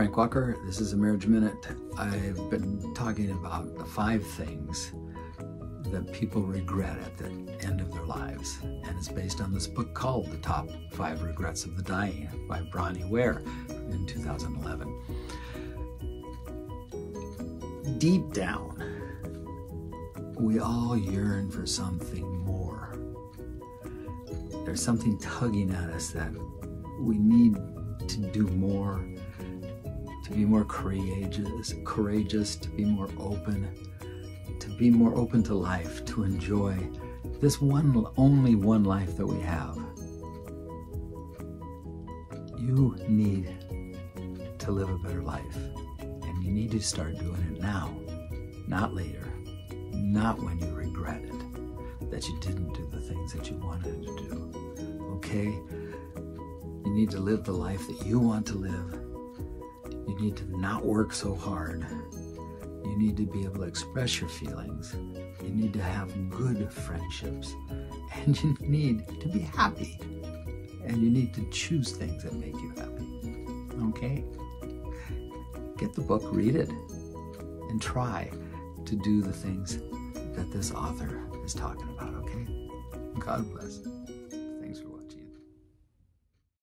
Frank Walker. This is A Marriage Minute. I've been talking about the 5 things that people regret at the end of their lives. And it's based on this book called The Top Five Regrets of the Dying by Bronnie Ware in 2011. Deep down, we all yearn for something more. There's something tugging at us that we need to do more, to be more courageous, to be more open, to life, to enjoy this only one life that we have. You need to live a better life, and you need to start doing it now, not later, not when you regret it, that you didn't do the things that you wanted to do, okay? You need to live the life that you want to live. You need to not work so hard. You need to be able to express your feelings. You need to have good friendships. And you need to be happy. And you need to choose things that make you happy, okay? Get the book, read it, and try to do the things that this author is talking about, okay? God bless.